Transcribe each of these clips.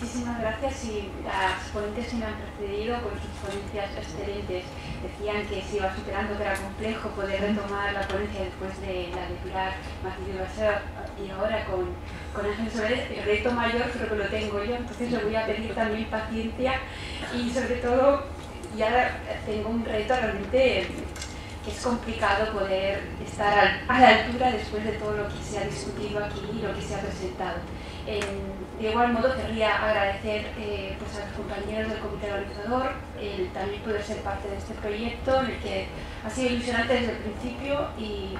Muchísimas gracias. Y las ponentes que me han precedido con sus ponencias excelentes decían que se iba superando, que era complejo poder retomar la ponencia después de la de Pilar Matilde Vaseo y ahora con Ángel Soler, el reto mayor creo que lo tengo yo, entonces le voy a pedir también paciencia y sobre todo ya tengo un reto realmente que es complicado poder estar a la altura después de todo lo que se ha discutido aquí y lo que se ha presentado. De igual modo querría agradecer pues a los compañeros del comité organizador el también poder ser parte de este proyecto en el que ha sido ilusionante desde el principio y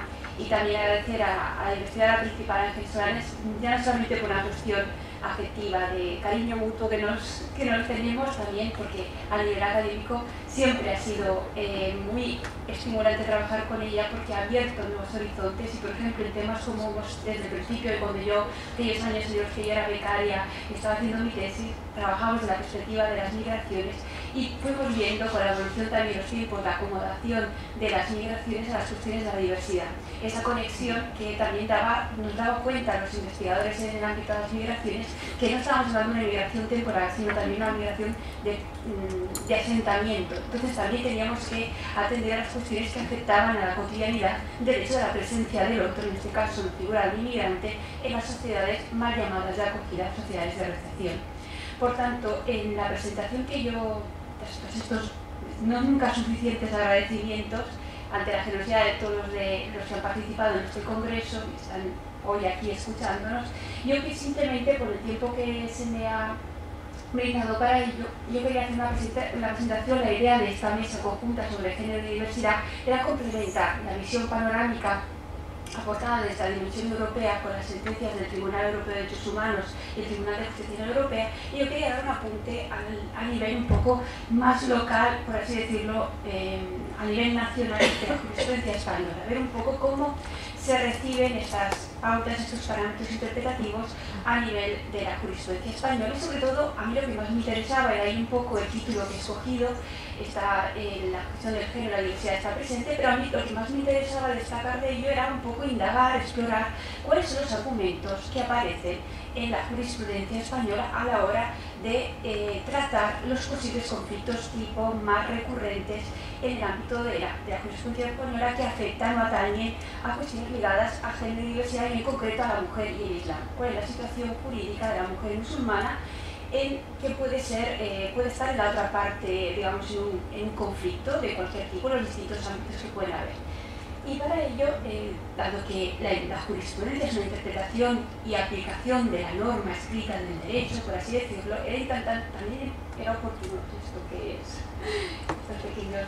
también agradecer a la investigadora principal Ángeles Solana, ya no solamente por una cuestión afectiva, de cariño mutuo que nos tenemos también, porque a nivel académico siempre ha sido muy estimulante trabajar con ella porque ha abierto nuevos horizontes y, por ejemplo, en temas como desde el principio, cuando yo, aquellos años en los que yo era becaria y estaba haciendo mi tesis, trabajamos en la perspectiva de las migraciones y fuimos viendo con la evolución también los tiempos, la acomodación de las migraciones a las cuestiones de la diversidad. Esa conexión que también nos daba cuenta a los investigadores en el ámbito de las migraciones, que no estábamos hablando de una migración temporal, sino también una migración de asentamiento. Entonces también teníamos que atender a las cuestiones que afectaban a la cotidianidad del hecho de la presencia del otro, en este caso la figura del inmigrante, en las sociedades más llamadas de acogida, sociedades de recepción. Por tanto, en la presentación que yo, tras estos nunca suficientes agradecimientos ante la generosidad de todos los que han participado en este congreso, que están hoy aquí escuchándonos, yo que simplemente por el tiempo que se me ha brindado para ello, yo quería hacer una presentación, la idea de esta mesa conjunta sobre género y diversidad era complementar la visión panorámica aportada desde la dimensión europea con las sentencias del Tribunal Europeo de Derechos Humanos y el Tribunal de Justicia Europea, y yo quería dar un apunte a nivel un poco más local, por así decirlo, a nivel nacional de la jurisprudencia española, a ver un poco cómo se reciben estas pautas, estos parámetros interpretativos a nivel de la jurisprudencia española. Y sobre todo, a mí lo que más me interesaba, era ahí un poco el título que he escogido, está, la cuestión del género, la diversidad está presente, pero a mí lo que más me interesaba destacar de ello era un poco indagar, explorar cuáles son los argumentos que aparecen en la jurisprudencia española a la hora de tratar los posibles conflictos tipo más recurrentes en el ámbito de la jurisprudencia española que afectan o atañen a cuestiones ligadas a género y diversidad, y en concreto a la mujer y el Islam. ¿Cuál es la situación jurídica de la mujer musulmana en que puede estar en la otra parte, digamos, en un conflicto de cualquier tipo, los distintos ámbitos que pueden haber? Y para ello, dado que la jurisprudencia es una interpretación y aplicación de la norma escrita en el derecho, por así decirlo, también era oportuno esto que es, estos pequeños,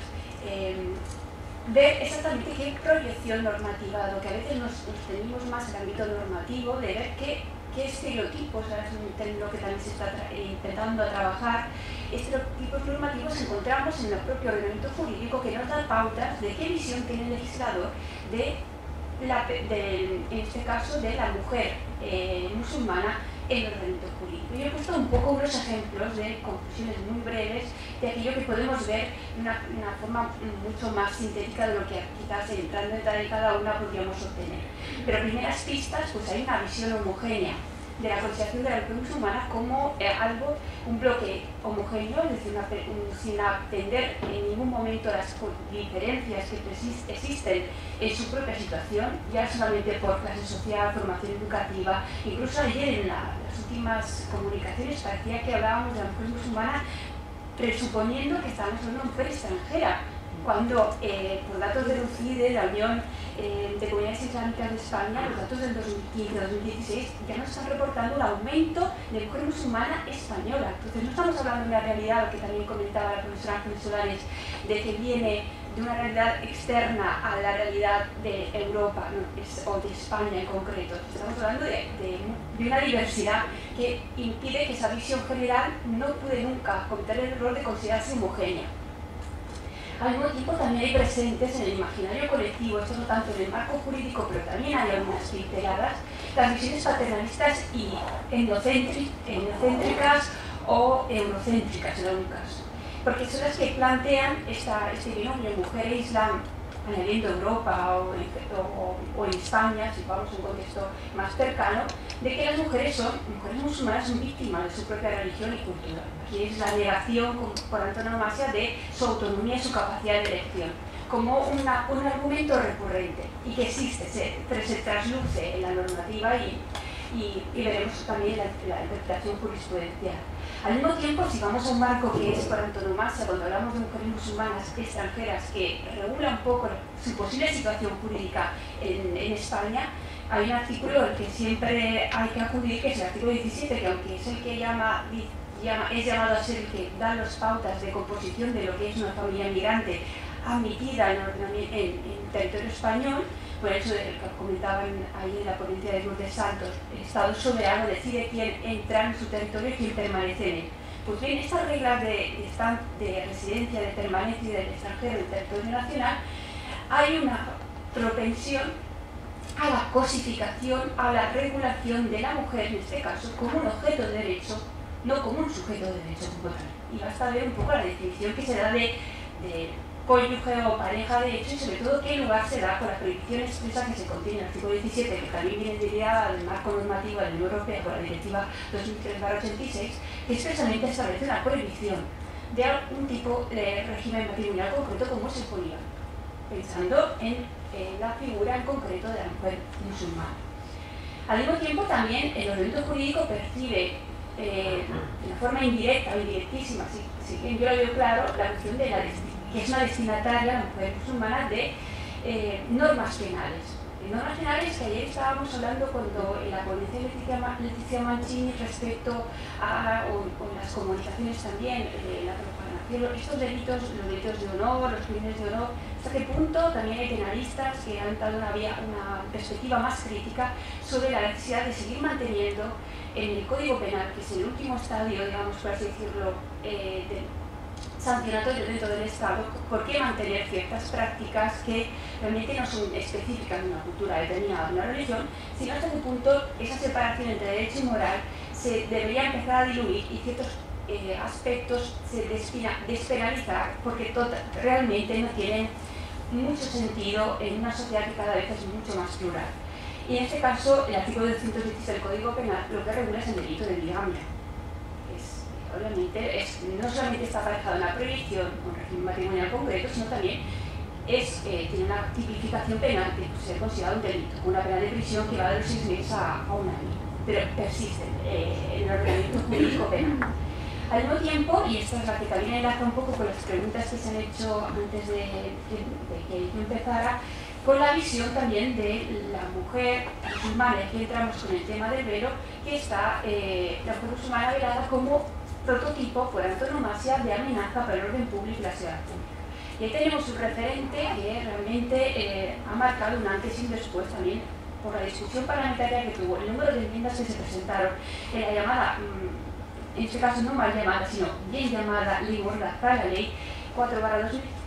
ver exactamente qué proyección normativa, lo que a veces nos tenemos más en el ámbito normativo, de ver qué estereotipos, ahora es un término que también se está intentando trabajar, estereotipos normativos encontramos en el propio ordenamiento jurídico que nos da pautas de qué visión tiene el legislador en este caso, de la mujer musulmana en el ordenamiento jurídico. Yo he puesto un poco unos ejemplos de conclusiones muy breves de aquello que podemos ver de una forma mucho más sintética de lo que quizás entrando en detalle cada una podríamos obtener. Pero primeras pistas, pues hay una visión homogénea de la consideración de la mujer musulmana como algo, un bloque homogéneo, es decir, sin atender en ningún momento las diferencias que existen en su propia situación, ya solamente por clase social, formación educativa. Incluso ayer en las últimas comunicaciones parecía que hablábamos de la mujer musulmana presuponiendo que estábamos hablando de una mujer extranjera, cuando por datos de UCI de la Unión de Comunidades Islámicas de España, los datos del 2015-2016 ya nos están reportando un aumento de mujer musulmana española. Entonces no estamos hablando de una realidad, lo que también comentaba la profesora Ángeles Solana, de que viene de una realidad externa a la realidad de Europa, ¿no? O de España en concreto. Estamos hablando de una diversidad que impide que esa visión general no puede nunca cometer el error de considerarse homogénea. Al mismo tiempo también hay presentes en el imaginario colectivo, esto no tanto en el marco jurídico, pero también hay algunas pinceladas, las visiones paternalistas y endocéntricas o eurocéntricas en algún caso, porque son las que plantean este binomio mujer e Islam en el Reino de Europa o en España, si vamos a un contexto más cercano, de que las mujeres musulmanas son víctimas de su propia religión y cultura. Aquí es la negación por antonomasia de su autonomía y su capacidad de elección, como un argumento recurrente y que existe, se trasluce en la normativa y veremos también la interpretación jurisprudencial. Al mismo tiempo, si vamos a un marco que es por antonomasia, cuando hablamos de mujeres musulmanas extranjeras, que regula un poco su posible situación jurídica en España, hay un artículo al que siempre hay que acudir, que es el artículo 17, que aunque es el que es llamado a ser el que da las pautas de composición de lo que es una familia migrante admitida en territorio español, por eso que comentaban ahí en la ponencia de Montesantos, el Estado soberano decide quién entra en su territorio y quién permanece en él. Pues bien, estas reglas de residencia, de permanencia y del extranjero del territorio nacional, hay una propensión a la cosificación, a la regulación de la mujer, en este caso, como un objeto de derecho, no como un sujeto de derecho como tal. Y basta ver un poco la definición que se da de cónyuge o pareja de hecho, y sobre todo qué lugar se da con la prohibición expresa que se contiene en el artículo 17, que también viene derivada del marco normativo de la Unión Europea por la Directiva 2003/86, que expresamente establece una prohibición de algún tipo de régimen matrimonial concreto como es el poligamia, pensando en la figura en concreto de la mujer musulmana. Al mismo tiempo, también el ordenamiento jurídico percibe de una forma indirecta o indirectísima, si bien yo lo veo claro, la cuestión de la distinción, que es una destinataria, la mujer musulmana, de normas penales. De normas penales que ayer estábamos hablando cuando en la ponencia de Leticia Mancini respecto a las comunicaciones también, la profanación, estos delitos, los delitos de honor, los crímenes de honor, hasta qué punto también hay penalistas que han dado una perspectiva más crítica sobre la necesidad de seguir manteniendo en el Código Penal, que es el último estadio, digamos, por así decirlo, sancionatorio dentro del Estado, por qué mantener ciertas prácticas que realmente no son específicas de una cultura determinada, de una religión, sino hasta qué punto esa separación entre derecho y moral se debería empezar a diluir y ciertos aspectos se despenalizar, porque realmente no tienen mucho sentido en una sociedad que cada vez es mucho más plural. Y en este caso, el artículo 226 del Código Penal lo que regula es el delito de bigamia. Obviamente, no solamente está aparejado en la prohibición o un régimen matrimonial concreto, sino también tiene una tipificación penal que puede ser considerado un delito, una pena de prisión que va de los 6 meses a un año, pero persiste en el ordenamiento jurídico penal. Al mismo tiempo, y esta es la que también enlaza un poco con las preguntas que se han hecho antes de que yo empezara, con la visión también de la mujer musulmana, aquí entramos con el tema del velo, que está la mujer musulmana velada como prototipo por antonomasia de amenaza para el orden público y la ciudad pública. Y ahí tenemos un referente que realmente ha marcado un antes y un después también por la discusión parlamentaria que tuvo, el número de enmiendas que se presentaron en la llamada, en este caso no mal llamada, sino bien llamada Ley Mordaza para la Ley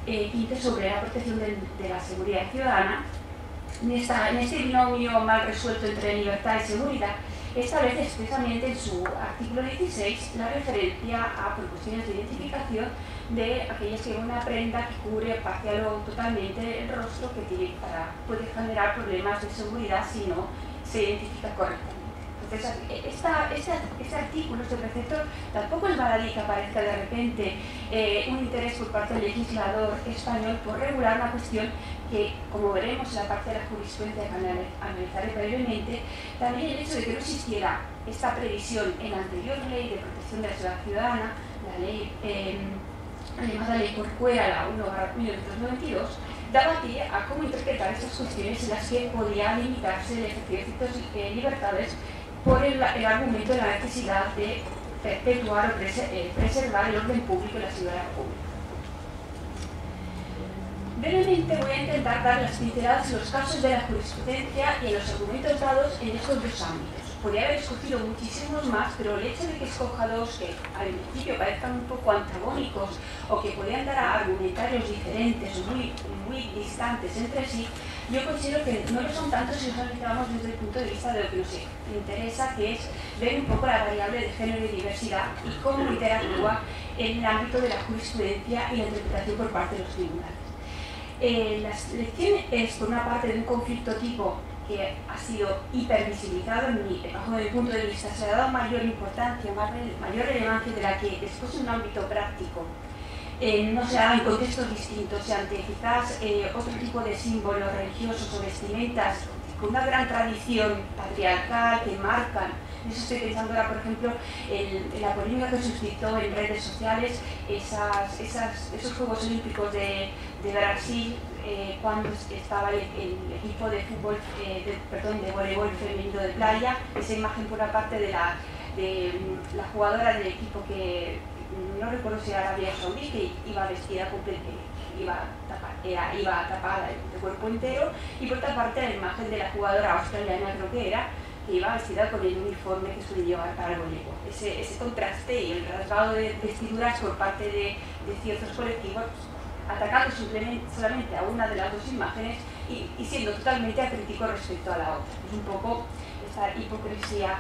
4/2015 sobre la protección de la seguridad ciudadana. En este binomio mal resuelto entre libertad y seguridad, establece expresamente en su artículo 16 la referencia a proporciones de identificación de aquellas que llevan una prenda que cubre parcial o totalmente el rostro, que puede generar problemas de seguridad si no se identifica correctamente. Entonces, este artículo, este precepto, tampoco es baladí que aparezca de repente un interés por parte del legislador español por regular una cuestión que, como veremos en la parte de la jurisprudencia que analizaré brevemente, también el hecho de que no existiera esta previsión en la anterior ley de protección de la ciudad ciudadana, la ley llamada Ley Corcuera, la 1/1992, daba pie a cómo interpretar estas cuestiones en las que podía limitarse el ejercicio de ciertas libertades por el argumento de la necesidad de perpetuar o preservar el orden público y la seguridad pública. Brevemente voy a intentar dar las pinceladas en los casos de la jurisprudencia y en los argumentos dados en estos dos ámbitos. Podría haber escogido muchísimos más, pero el hecho de que escoja dos que al principio parezcan un poco antagónicos o que podrían dar a argumentarios diferentes o muy distantes entre sí, yo considero que no lo son tanto si nos analizamos desde el punto de vista de lo que nos interesa, que es ver un poco la variable de género y diversidad y cómo interactúa en el ámbito de la jurisprudencia y la interpretación por parte de los tribunales. Las elecciones es, por una parte, de un conflicto tipo que ha sido hipervisibilizado, bajo mi punto de vista, se ha dado mayor importancia, mayor relevancia de la que después en un ámbito práctico. No se ha dado en contextos distintos, ante quizás otro tipo de símbolos religiosos o vestimentas con una gran tradición patriarcal que marcan. Eso estoy pensando ahora, por ejemplo, en la polémica que suscitó en redes sociales esos Juegos Olímpicos de Brasil, cuando estaba el equipo de fútbol, de voleibol femenino de playa, esa imagen por la parte de la jugadora del equipo que no recuerdo si era Arabia Saudí, que iba vestida completamente, iba tapada de cuerpo entero, y por otra parte la imagen de la jugadora australiana, creo que era, que iba vestida con el uniforme que suele llevar para el voleibol. Ese contraste y el rasgado de vestiduras por parte de ciertos colectivos, atacando solamente a una de las dos imágenes y siendo totalmente acrítico respecto a la otra. Es un poco esa hipocresía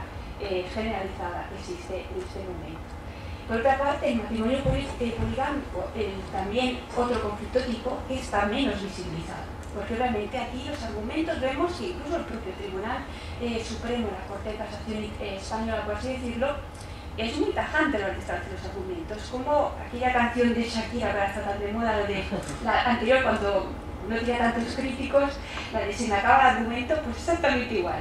generalizada que existe en este momento. Por otra parte, el matrimonio poligámico, también otro conflicto tipo que está menos visibilizado, porque obviamente aquí los argumentos vemos que incluso el propio Tribunal Supremo, la Corte de Casación Española, por así decirlo, es muy tajante la distancia de los argumentos, como aquella canción de Shakira, para estar tan de moda, de la anterior cuando no tenía tantos críticos, la de se me acaba el argumento, pues exactamente igual.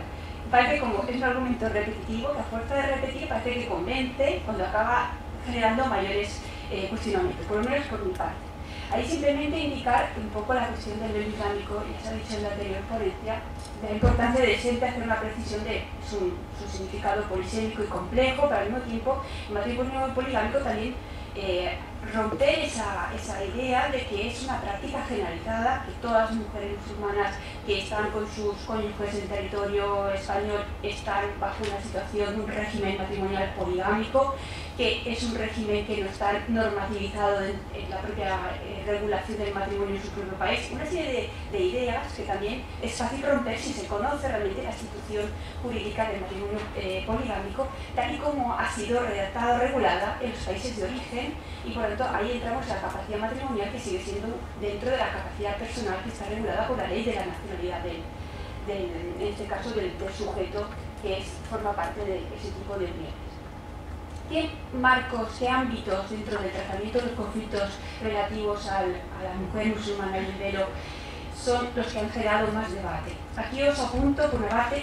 Parece como es un argumento repetitivo, que a fuerza de repetir parece que convence cuando acaba generando mayores cuestionamientos, por lo menos por mi parte. Ahí simplemente indicar un poco la cuestión del derecho islámico, ya se ha dicho en la anterior ponencia, de la importancia de siempre hacer una precisión de su significado polisémico y complejo, pero al mismo tiempo el matrimonio poligámico también romper esa idea de que es una práctica generalizada, que todas las mujeres musulmanas que están con sus cónyuges en territorio español están bajo una situación, un régimen matrimonial poligámico, que es un régimen que no está normativizado en la propia regulación del matrimonio en su propio país. Una serie de ideas que también es fácil romper si se conoce realmente la institución jurídica del matrimonio poligámico, tal y como ha sido redactada o regulada en los países de origen, y por lo tanto ahí entramos en la capacidad matrimonial, que sigue siendo dentro de la capacidad personal que está regulada por la ley de la nacionalidad en este caso del sujeto que forma parte de ese tipo de unión. ¿Qué marcos, qué ámbitos dentro del tratamiento de los conflictos relativos a la mujer musulmana y el velo son los que han generado más debate? Aquí os apunto, por una parte,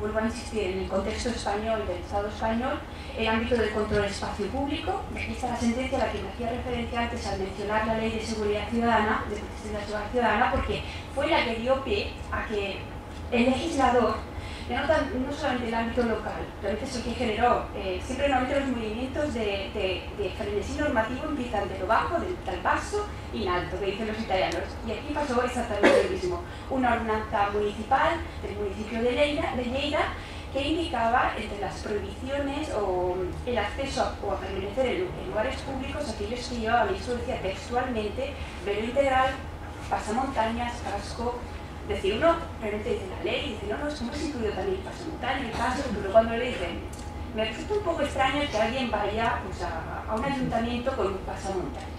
vuelvo a insistir, en el contexto español del Estado español, el ámbito del control del espacio público. Aquí está la sentencia a la que me hacía referencia antes al mencionar la Ley de Seguridad Ciudadana, de Protección de la Seguridad Ciudadana, porque fue la que dio pie a que el legislador, no solamente el ámbito local, pero eso que generó, siempre normalmente los movimientos de frenesí normativo empiezan de lo bajo, del vaso y en alto, que dicen los italianos. Y aquí pasó exactamente lo mismo. Una ordenanza municipal del municipio de Lleida que indicaba entre las prohibiciones o el acceso o a permanecer en lugares públicos aquellos que llevaban, eso decía textualmente, velo integral, pasamontañas, casco. Es decir, uno realmente dice la ley y dice, no, hemos incluido también el pasamontañas, el caso, pero cuando le dicen, me resulta un poco extraño que alguien vaya pues, a un ayuntamiento con un pasamontañas.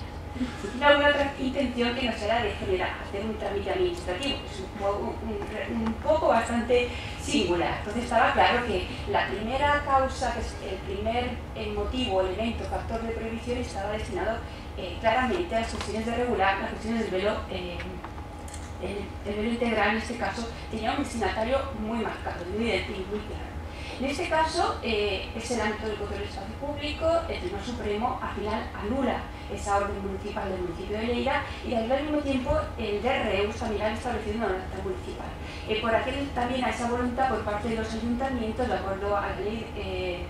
Tiene alguna otra intención que no sea de generar, hacer un trámite administrativo, que es un poco bastante singular. Entonces estaba claro que la primera causa, el primer motivo, elemento, factor de prohibición estaba destinado claramente a las cuestiones de regular, las cuestiones del velo. El velo integral en este caso tenía un destinatario muy marcado, muy identificado, muy claro. En este caso es el ámbito del control del espacio público. El Tribunal Supremo al final anula esa orden municipal del municipio de Lleida y al mismo tiempo el de Reus también ha establecido una ordenanza municipal. Por aquel también a esa voluntad por parte de los ayuntamientos, de acuerdo a la ley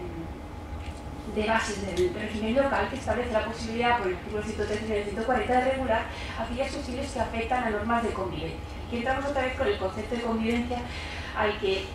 de bases del régimen local, que establece la posibilidad por el artículo 139 y 140 de regular aquellas cuestiones que afectan a normas de convivencia. Aquí entramos otra vez con el concepto de convivencia al que,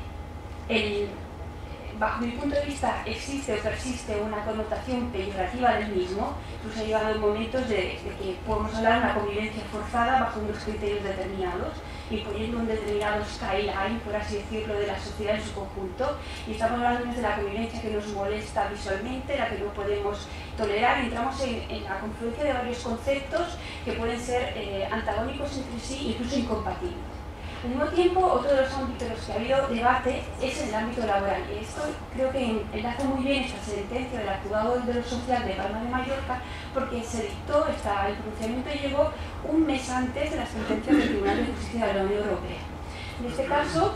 bajo mi punto de vista, existe o persiste una connotación peyorativa del mismo. Incluso ha llegado momentos de que podemos hablar de una convivencia forzada bajo unos criterios determinados. y poniendo un determinado skyline, por así decirlo, de la sociedad en su conjunto. Y estamos hablando de la convivencia que nos molesta visualmente, la que no podemos tolerar. Entramos en la confluencia de varios conceptos que pueden ser antagónicos entre sí, incluso incompatibles. Al mismo tiempo, otro de los ámbitos en los que ha habido debate es el ámbito laboral. Y esto creo que enlaza muy bien esta sentencia del juzgado de lo social de Palma de Mallorca, porque se dictó, el pronunciamiento llegó un mes antes de la sentencia del Tribunal de Justicia de la Unión Europea. En este caso,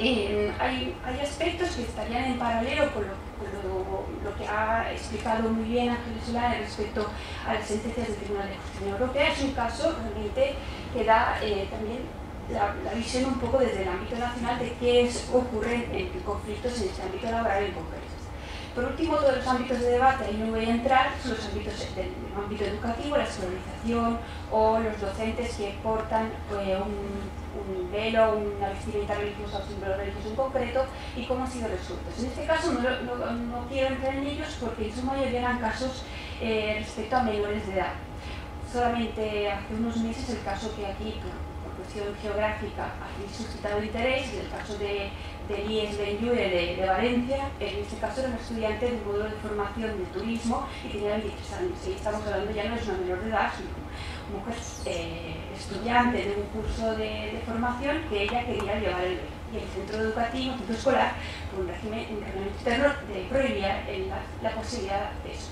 hay aspectos que estarían en paralelo con lo que ha explicado muy bien Ángel Soler respecto a las sentencias del Tribunal de Justicia Europea. Es un caso realmente que da también la visión un poco desde el ámbito nacional de qué ocurre en conflictos en este ámbito laboral en concreto. Por último, todos los ámbitos de debate, ahí no voy a entrar, son los ámbitos del ámbito educativo, la escolarización o los docentes que portan un velo, una vestimenta religiosa o símbolo religioso en concreto y cómo han sido resueltos. En este caso no quiero entrar en ellos porque en su mayoría eran casos respecto a menores de edad. Solamente hace unos meses el caso que aquí geográfica ha suscitado interés, en el caso de Lies Benjure de Valencia, en este caso era un estudiante de un módulo de formación de turismo y tenía 23 años, y estamos hablando ya no es una menor de edad, sino una mujer estudiante de un curso de formación que ella quería llevar el centro educativo, el centro escolar, con un régimen externo de prohibía la posibilidad de eso.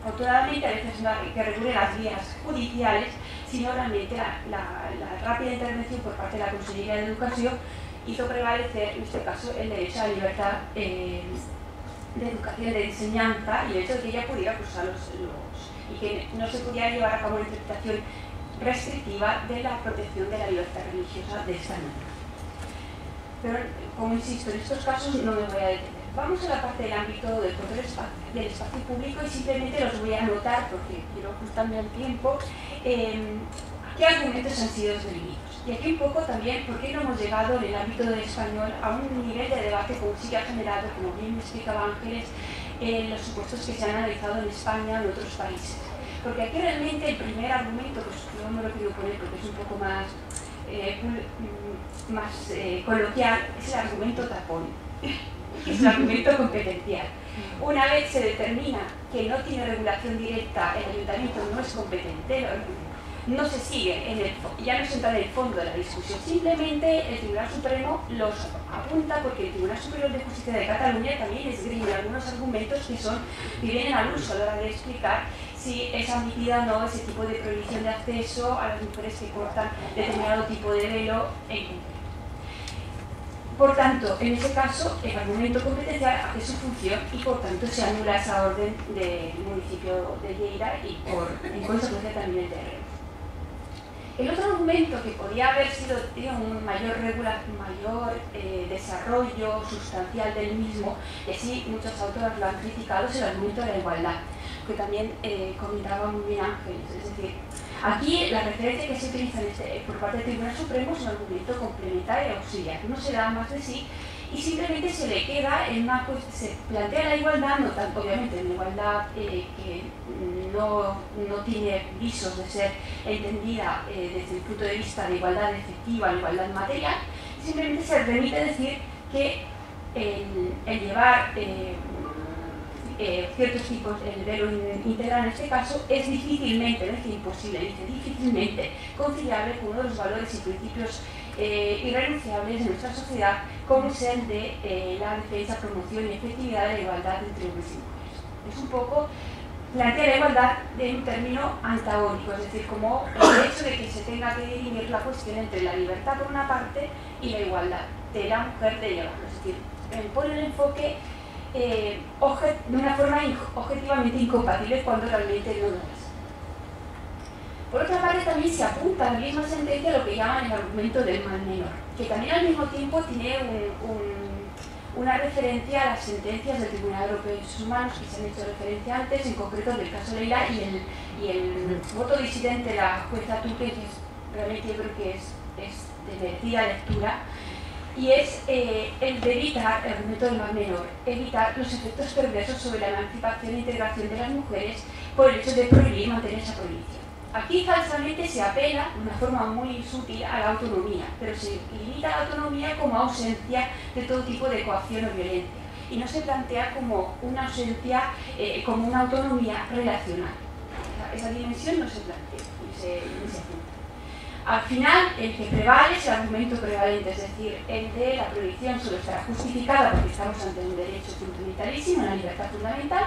Afortunadamente, a veces no hay que recurrir a las vías judiciales, sino realmente la rápida intervención por parte de la Consejería de Educación hizo prevalecer, en este caso, el derecho a la libertad de educación, de enseñanza, y el hecho de que ella pudiera cursar y que no se pudiera llevar a cabo una interpretación restrictiva de la protección de la libertad religiosa de esta niña. Pero, como insisto, en estos casos no me voy a detener. Vamos a la parte del ámbito del control del espacio público y simplemente los voy a anotar porque quiero ajustarme al tiempo qué argumentos han sido esgrimidos. Y aquí un poco también por qué no hemos llegado en el ámbito del español a un nivel de debate como sí que ha generado, como bien me explicaba Ángeles, los supuestos que se han analizado en España o en otros países. Porque aquí realmente el primer argumento, pues yo no lo quiero poner porque es un poco más coloquial, es el argumento tapón. Que es un argumento competencial. Una vez se determina que no tiene regulación directa, el ayuntamiento no es competente, no se sigue, ya no se entra en el fondo de la discusión. Simplemente el Tribunal Supremo los apunta porque el Tribunal Superior de Justicia de Cataluña también esgrime algunos argumentos que vienen al uso a la hora de explicar si es admitida o no ese tipo de prohibición de acceso a las mujeres que portan determinado tipo de velo en concreto. Por tanto, en ese caso, el argumento competencial hace su función y por tanto se anula esa orden del municipio de Lleida y en consecuencia también el de Reus. El otro argumento que podía haber sido un mayor desarrollo sustancial del mismo, y así muchos autores lo han criticado, es el argumento de la igualdad, que también comentaba muy bien Ángeles. Es decir, aquí la referencia que se utiliza por parte del Tribunal Supremo es un argumento complementario y auxiliar, no se da más de sí y simplemente se le queda en una cuestión, se plantea la igualdad, no tan, obviamente una igualdad que no tiene visos de ser entendida desde el punto de vista de igualdad efectiva, igualdad material, simplemente se permite decir que el llevar ciertos tipos, el velo integral en este caso, es difícilmente, no es imposible, dice difícilmente conciliable con uno de los valores y principios irrenunciables de nuestra sociedad, como es el de la defensa, promoción y efectividad de la igualdad entre hombres y mujeres. Es un poco plantear la igualdad de un término antagónico, es decir, como el hecho de que se tenga que dirimir la cuestión entre la libertad por una parte y la igualdad de la mujer de llevarlo, es decir, pone el enfoque de una forma objetivamente incompatible cuando realmente no lo es. Por otra parte, también se apunta a la misma sentencia lo que llaman el argumento del mal menor, que también al mismo tiempo tiene una referencia a las sentencias del Tribunal Europeo de Derechos Humanos que se han hecho referencia antes, en concreto del caso Leila y el voto disidente de la jueza Turque, que realmente yo creo que es de merecida lectura. Y es el de evitar, el argumento del mal menor, evitar los efectos perversos sobre la emancipación e integración de las mujeres por el hecho de prohibir mantener esa prohibición. Aquí falsamente se apela de una forma muy sutil a la autonomía, pero se limita la autonomía como ausencia de todo tipo de coacción o violencia, y no se plantea como una ausencia, como una autonomía relacional. Esa dimensión no se plantea, ni se apunta. Al final, el que prevale es el argumento prevalente, es decir, el de la prohibición solo estará justificada porque estamos ante un derecho fundamentalísimo, una libertad fundamental,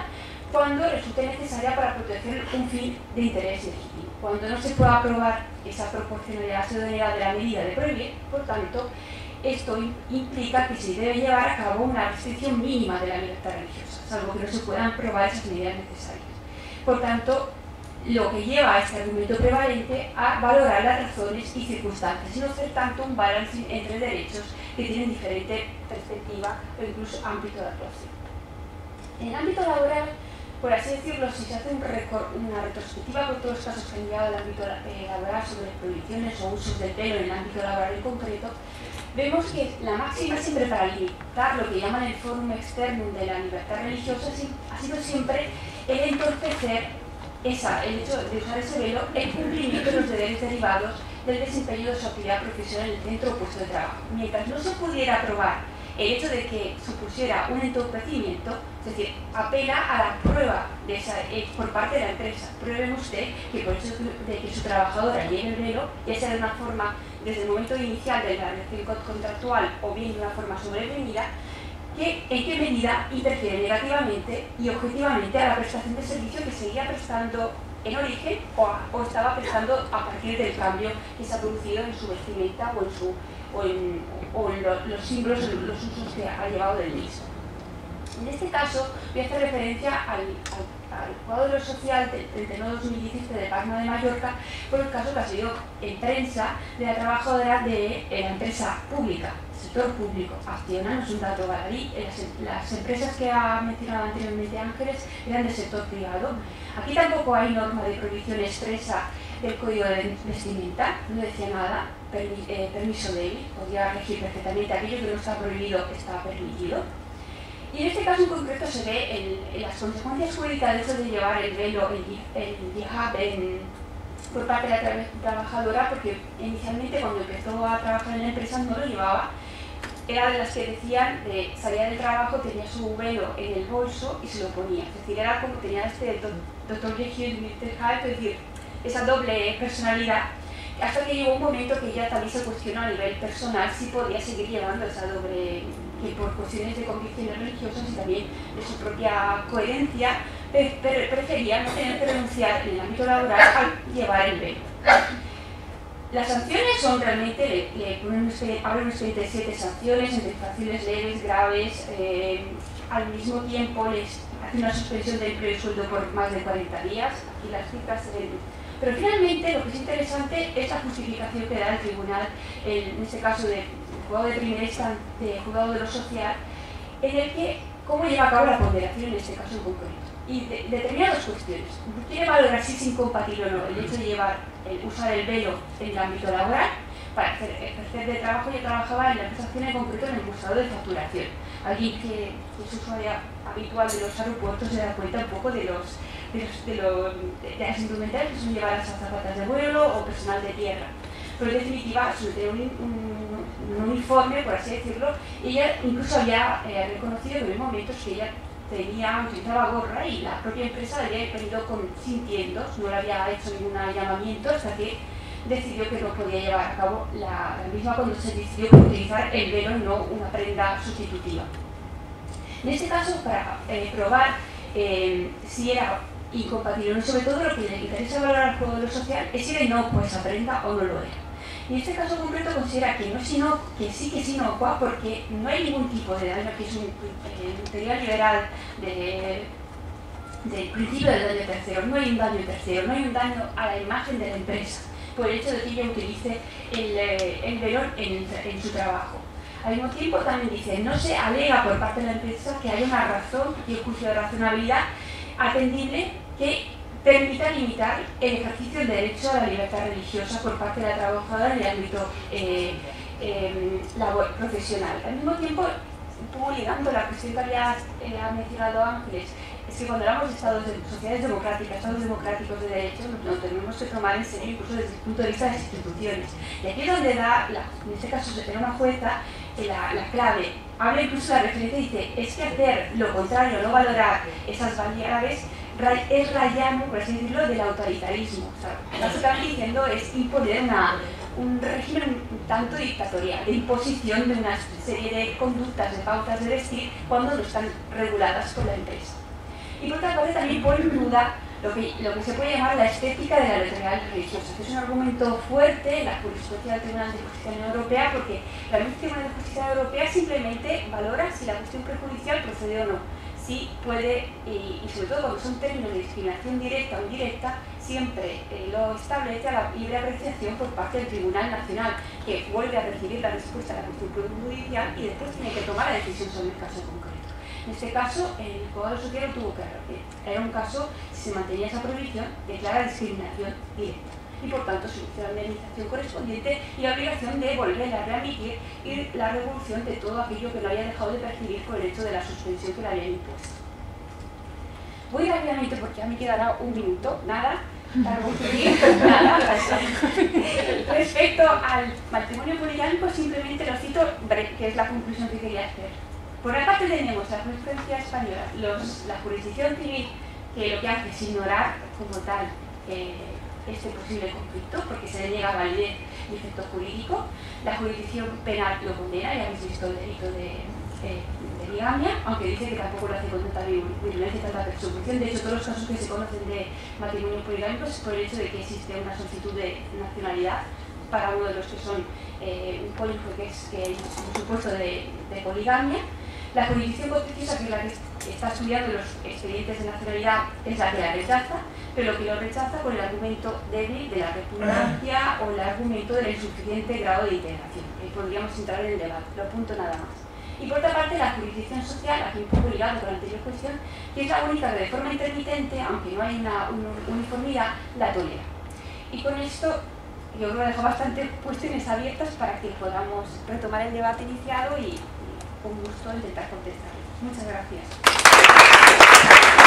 cuando resulte necesaria para proteger un fin de interés legítimo. Cuando no se pueda probar esa proporcionalidad de la medida de prohibir, por tanto, esto implica que se debe llevar a cabo una restricción mínima de la libertad religiosa, salvo que no se puedan probar esas medidas necesarias. Por tanto, lo que lleva a este argumento prevalente a valorar las razones y circunstancias, y no hacer tanto un balance entre derechos que tienen diferente perspectiva o incluso ámbito de actuación. En el ámbito laboral, por así decirlo, si se hace una retrospectiva por todos los casos que han llegado al ámbito laboral sobre prohibiciones o usos del pelo en el ámbito laboral en concreto, vemos que la máxima siempre para limitar lo que llaman el fórum externum de la libertad religiosa ha sido siempre el entorpecer el hecho de usar ese velo en cumplimiento de los deberes derivados del desempeño de su actividad profesional en el centro o puesto de trabajo. Mientras no se pudiera probar el hecho de que supusiera un entorpecimiento, es decir, apela a la prueba de esa, por parte de la empresa. Prueben usted que por eso de que su trabajadora lleve el velo, ya sea de una forma desde el momento inicial de la relación contractual o bien de una forma sobrevenida, que en qué medida interfiere negativamente y objetivamente a la prestación de servicio que seguía prestando en origen o estaba prestando a partir del cambio que se ha producido en su vestimenta o en su los símbolos, los usos que ha llevado del mismo. En este caso, voy a hacer referencia al cuadro social del 2017 de Palma de Mallorca, por el caso que ha sido en prensa de la trabajadora de la empresa pública, sector público, Acciona, no es un dato baladí. Las empresas que ha mencionado anteriormente Ángeles eran del sector privado. Aquí tampoco hay norma de prohibición expresa del código de vestimenta, no decía nada, permiso débil, podía regir perfectamente aquello que no está prohibido, está permitido. Y en este caso en concreto se ve las consecuencias jurídicas del hecho de llevar el velo, el hijab, por parte de la trabajadora, porque inicialmente cuando empezó a trabajar en la empresa no lo llevaba. Era de las que decían, salía del trabajo, tenía su velo en el bolso y se lo ponía. Es decir, era como tenía este doctor Jekyll y Mr. Hyde, es decir, esa doble personalidad, hasta que llegó un momento que ella también se cuestionó a nivel personal si podía seguir llevando esa doble, que por cuestiones de convicciones religiosas y también de su propia coherencia, prefería no tener que renunciar en el ámbito laboral al llevar el velo. Las sanciones son realmente, abren un expediente de 7 sanciones, entre infracciones leves, graves, al mismo tiempo les hace una suspensión de empleo y sueldo por más de 40 días, aquí las citas se ven. Pero finalmente lo que es interesante es la justificación que da el tribunal, en este caso del juzgado de primera instancia, de juzgado de lo social, en el que cómo lleva a cabo la ponderación en este caso en concreto. Y determina dos cuestiones. Quiere valorar si es incompatible o no el hecho de usar el velo en el ámbito laboral para ejercer de trabajo. Yo trabajaba en la prestación en concreto en el buscador de facturación. Alguien que es usuario habitual de los aeropuertos se da cuenta un poco de las indumentarias que son llevadas a zapatas de vuelo o personal de tierra. Pero en definitiva, sobre un uniforme, por así decirlo, ella incluso había reconocido que en momentos que ella utilizaba gorra y la propia empresa la había venido consintiendo, no le había hecho ningún llamamiento hasta que decidió que no podía llevar a cabo la misma cuando se decidió utilizar el velo, no una prenda sustitutiva. En este caso, para probar si era incompatible, sobre todo lo que le interesa valorar al juego de lo social es si era inocua esa prenda o no lo era. Y en este caso concreto considera que no es inocua porque no hay ningún tipo de daño, que es un teoría liberal del principio del daño tercero. No hay un daño tercero, no hay un daño a la imagen de la empresa por el hecho de que ella utilice el velón en su trabajo. Al mismo tiempo también dice, no se alega por parte de la empresa que haya una razón y un juicio de razonabilidad atendible que permita limitar el ejercicio del derecho a la libertad religiosa por parte de la trabajadora en el ámbito profesional. Al mismo tiempo, publicando la cuestión que había mencionado Ángeles es que cuando éramos sociedades democráticas, estados democráticos de derecho, nos tenemos que formar en serio, incluso desde el punto de vista de las instituciones. Y aquí es donde da, en este caso, era una jueza, la clave. Habla incluso de la referencia y dice, es que hacer lo contrario, no valorar esas valías graves, es rayamos, por así decirlo, del autoritarismo. O sea, lo que están diciendo es imponer un régimen tanto dictatorial, de imposición de una serie de conductas, de pautas de vestir, cuando no están reguladas por la empresa. Y por otra parte también pone en duda lo que se puede llamar la estética de la neutralidad religiosa, que es un argumento fuerte en la jurisprudencia del Tribunal de Justicia de la Unión Europea, porque la Tribunal de Justicia Europea simplemente valora si la cuestión prejudicial procede o no, si puede, y sobre todo cuando son términos de discriminación directa o indirecta, siempre lo establece a la libre apreciación por parte del Tribunal Nacional, que vuelve a recibir la respuesta a la cuestión judicial y después tiene que tomar la decisión sobre el caso concreto. En este caso, el jugador social tuvo que era un caso, si se mantenía esa prohibición, de clara discriminación directa. Y por tanto, se hizo la indemnización correspondiente y la obligación de volver a readmitir y la revolución de todo aquello que lo había dejado de percibir por el hecho de la suspensión que le habían impuesto. Voy rápidamente porque ya me quedará un minuto, nada, para concluir, nada. Respecto al matrimonio poligámico, simplemente lo cito, que es la conclusión que quería hacer. Por una parte tenemos la jurisprudencia española, la jurisdicción civil, que lo que hace es ignorar como tal este posible conflicto, porque se le niega validez y efecto jurídico. La jurisdicción penal lo condena, ya habéis visto el delito de bigamia, aunque dice que tampoco lo hace con tanta virulencia y tanta persecución. De hecho, todos los casos que se conocen de matrimonio poligámico es por el hecho de que existe una solicitud de nacionalidad para uno de los que son un polígono, que es un supuesto de poligamia. La jurisdicción contenciosa, que es la que está estudiando los expedientes de nacionalidad, es la que la rechaza, pero lo que lo rechaza con el argumento débil de la repugnancia o el argumento del insuficiente grado de integración. Podríamos entrar en el debate, lo apunto nada más. Y por otra parte, la jurisdicción social, aquí un poco ligado con la anterior cuestión, que es la única que de forma intermitente, aunque no hay una uniformidad, la tolera. Y con esto yo creo que dejo bastante cuestiones abiertas para que podamos retomar el debate iniciado y con gusto intentar contestar. Muchas gracias.